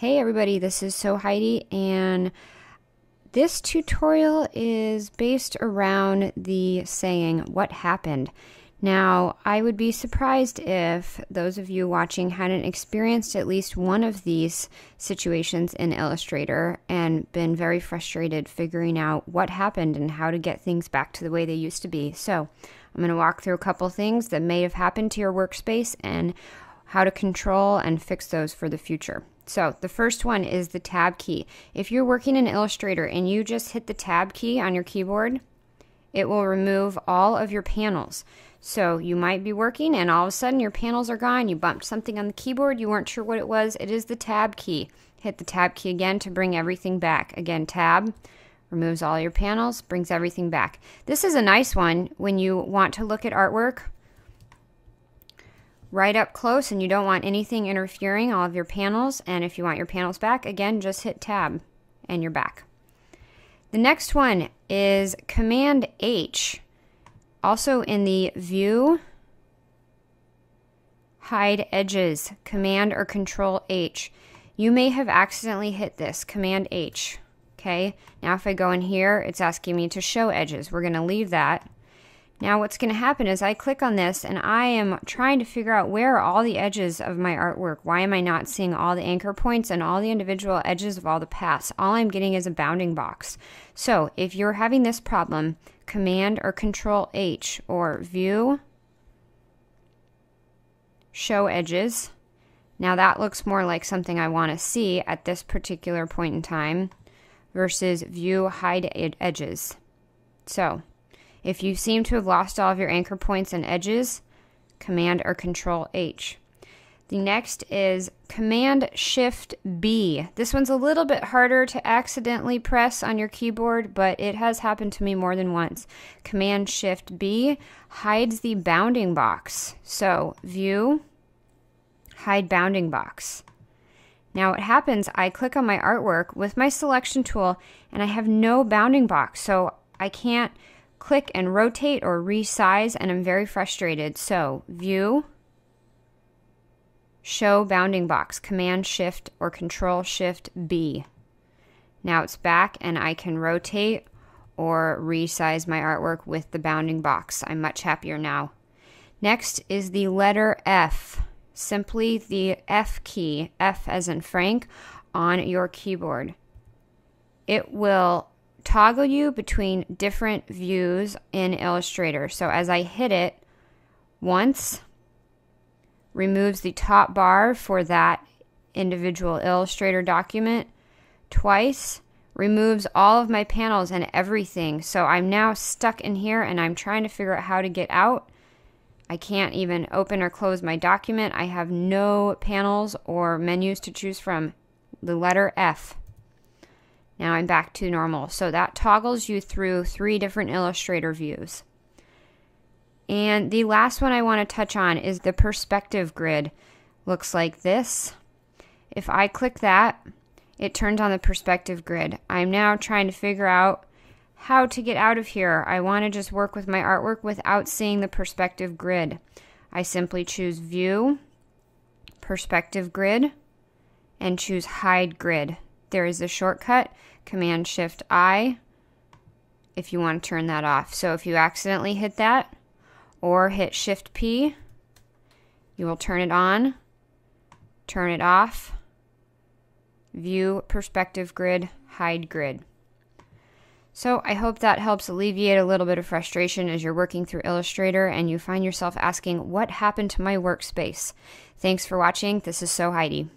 Hey everybody, this is So Heidi, and this tutorial is based around the saying, what happened? Now, I would be surprised if those of you watching hadn't experienced at least one of these situations in Illustrator and been very frustrated figuring out what happened and how to get things back to the way they used to be. So, I'm going to walk through a couple things that may have happened to your workspace and how to control and fix those for the future. So the first one is the tab key. If you're working in Illustrator and you just hit the tab key on your keyboard, it will remove all of your panels. So you might be working and all of a sudden your panels are gone. You bumped something on the keyboard. You weren't sure what it was. It is the tab key. Hit the tab key again to bring everything back. Again, tab removes all your panels, brings everything back. This is a nice one when you want to look at artwork right up close and you don't want anything interfering all of your panels, and if you want your panels back, again, just hit tab and you're back. The next one is Command H, also in the View, Hide Edges, Command or Control H. You may have accidentally hit this, Command H. Okay, now if I go in here, it's asking me to show edges. We're going to leave that. Now what's going to happen is I click on this and I am trying to figure out where are all the edges of my artwork. Why am I not seeing all the anchor points and all the individual edges of all the paths? All I'm getting is a bounding box. So if you're having this problem, Command or Control H or View, Show Edges. Now that looks more like something I want to see at this particular point in time versus View, Hide Edges. So if you seem to have lost all of your anchor points and edges, Command or Control H. The next is Command Shift B. This one's a little bit harder to accidentally press on your keyboard, but it has happened to me more than once. Command Shift B hides the bounding box. So View, Hide Bounding Box. Now what happens, I click on my artwork with my selection tool and I have no bounding box, so I can't click and rotate or resize, and I'm very frustrated. So View, Show Bounding Box, Command Shift or Control Shift B. Now it's back and I can rotate or resize my artwork with the bounding box. I'm much happier now. Next is the letter F, simply the F key, F as in Frank, on your keyboard. It will toggle you between different views in Illustrator. So as I hit it once, removes the top bar for that individual Illustrator document. Twice, removes all of my panels and everything. So I'm now stuck in here and I'm trying to figure out how to get out. I can't even open or close my document. I have no panels or menus to choose from. The letter F. Now I'm back to normal. So that toggles you through three different Illustrator views. And the last one I want to touch on is the perspective grid. Looks like this. If I click that, it turns on the perspective grid. I'm now trying to figure out how to get out of here. I want to just work with my artwork without seeing the perspective grid. I simply choose View, Perspective Grid, and choose Hide Grid. There is a shortcut, Command Shift I, if you want to turn that off. So if you accidentally hit that or hit Shift P, you will turn it on, turn it off, View, Perspective Grid, Hide Grid. So I hope that helps alleviate a little bit of frustration as you're working through Illustrator and you find yourself asking, what happened to my workspace? Thanks for watching. This is So Heidi.